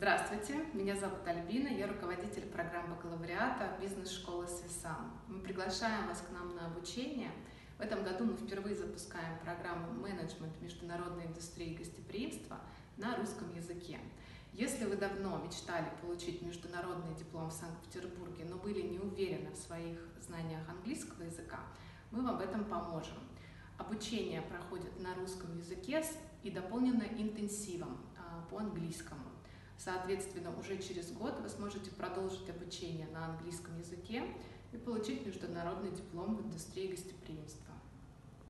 Здравствуйте, меня зовут Альбина, я руководитель программы бакалавриата бизнес-школы SWISSAM. Мы приглашаем вас к нам на обучение. В этом году мы впервые запускаем программу «Менеджмент международной индустрии гостеприимства» на русском языке. Если вы давно мечтали получить международный диплом в Санкт-Петербурге, но были не уверены в своих знаниях английского языка, мы вам в этом поможем. Обучение проходит на русском языке и дополнено интенсивом по английскому. Соответственно, уже через год вы сможете продолжить обучение на английском языке и получить международный диплом в индустрии гостеприимства.